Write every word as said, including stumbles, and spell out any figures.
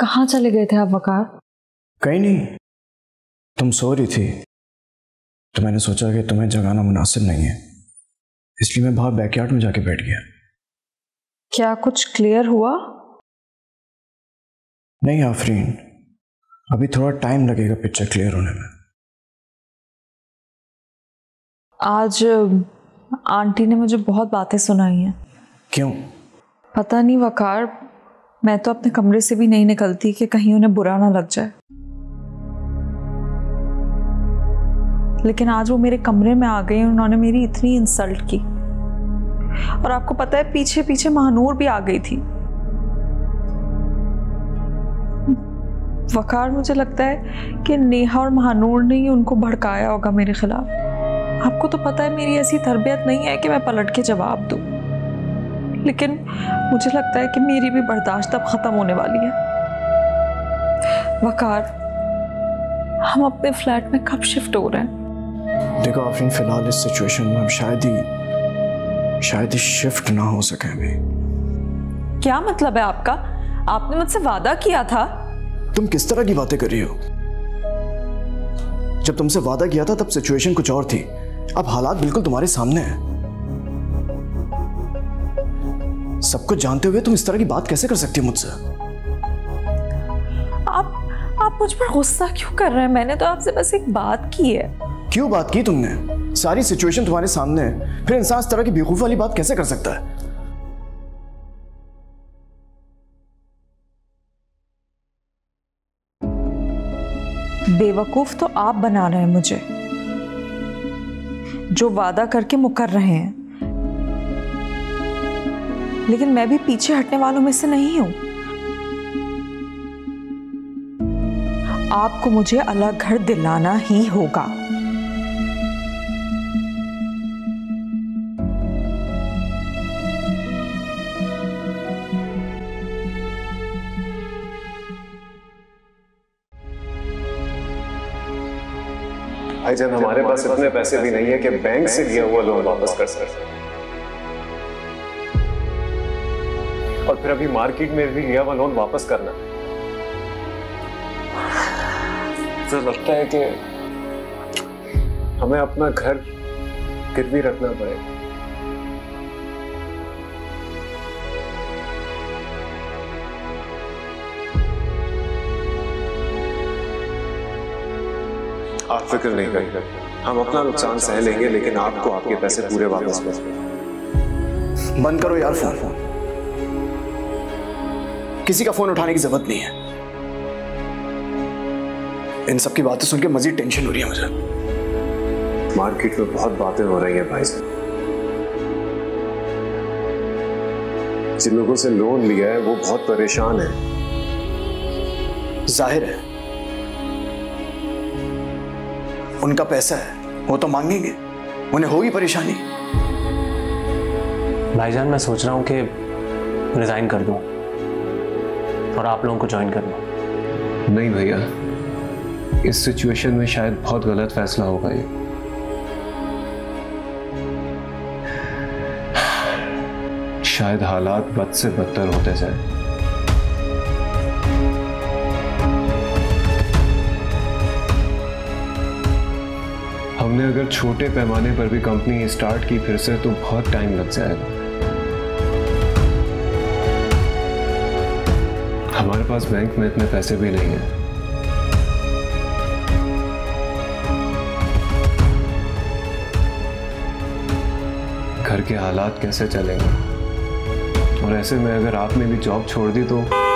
कहाँ चले गए थे आप वकार? कहीं नहीं, तुम सो रही थी तो मैंने सोचा कि तुम्हें जगाना मुनासिब नहीं है, इसलिए मैं बाहर बैकयार्ड में जाके बैठ गया। क्या कुछ क्लियर हुआ? नहीं आफरीन, अभी थोड़ा टाइम लगेगा पिक्चर क्लियर होने में। आज आंटी ने मुझे बहुत बातें सुनाई हैं। क्यों? पता नहीं वकार, मैं तो अपने कमरे से भी नहीं निकलती कि कहीं उन्हें बुरा ना लग जाए, लेकिन आज वो मेरे कमरे में आ गई, उन्होंने मेरी इतनी इंसल्ट की। और आपको पता है पीछे पीछे महानूर भी आ गई थी। वकार, मुझे लगता है कि नेहा और महानूर ने ही उनको भड़काया होगा मेरे खिलाफ। आपको तो पता है मेरी ऐसी तरबियत नहीं है कि मैं पलट के जवाब दूं, लेकिन मुझे लगता है कि मेरी भी बर्दाश्त अब खत्म होने वाली है। वकार, हम अपने फ्लैट में कब शिफ्ट हो रहे हैं? देखो आफरीन, फिलहाल इस सिचुएशन में हम शायद ही शायद ही शिफ्ट ना हो सके। हमें क्या मतलब है आपका? आपने मुझसे वादा किया था। तुम किस तरह की बातें कर रही हो? जब तुमसे वादा किया था तब सिचुएशन कुछ और थी, अब हालात बिल्कुल तुम्हारे सामने हैं। सब कुछ जानते हुए तुम इस तरह की बात कैसे कर सकती हो मुझसे? आप आप मुझ पर गुस्सा क्यों कर रहे हैं? मैंने तो आपसे बस एक बात की है। क्यों बात की तुमने? सारी सिचुएशन तुम्हारे सामने है, फिर इंसान इस तरह की बेवकूफ वाली बात कैसे कर सकता है? बेवकूफ तो आप बना रहे हैं मुझे, जो वादा करके मुकर रहे हैं, लेकिन मैं भी पीछे हटने वालों में से नहीं हूं। आपको मुझे अलग घर दिलाना ही होगा। भाई, जब हमारे पास इतने पैसे भी नहीं है कि बैंक से लिया हुआ लोन वापस कर सकें, और फिर अभी मार्केट में भी लिया हुआ लोन वापस करना, तो लगता है कि हमें अपना घर गिरवी रखना पड़ेगा। आप फिक्र नहीं करें, हम अपना नुकसान सह लेंगे, लेकिन आपको आपके पैसे पूरे वापस मिलेंगे। बंद करो यार फोन, फोन किसी का फोन उठाने की जरूरत नहीं है। इन सब की बातें सुनकर मजीद टेंशन हो रही है मुझे। मार्केट में बहुत बातें हो रही हैं भाई साहब। जिन लोगों से लोन लिया है वो बहुत परेशान है। जाहिर है उनका पैसा है, वो तो मांगेंगे, उन्हें होगी परेशानी। भाईजान, मैं सोच रहा हूं कि रिजाइन कर दूं और आप लोगों को ज्वाइन कर लूं। नहीं भैया, इस सिचुएशन में शायद बहुत गलत फैसला होगा ये। शायद हालात बद से बदतर होते जाए। हमने अगर छोटे पैमाने पर भी कंपनी स्टार्ट की फिर से तो बहुत टाइम लग जाएगा। हमारे पास बैंक में इतने पैसे भी नहीं हैं। घर के हालात कैसे चलेंगे? और ऐसे में अगर आपने भी जॉब छोड़ दी तो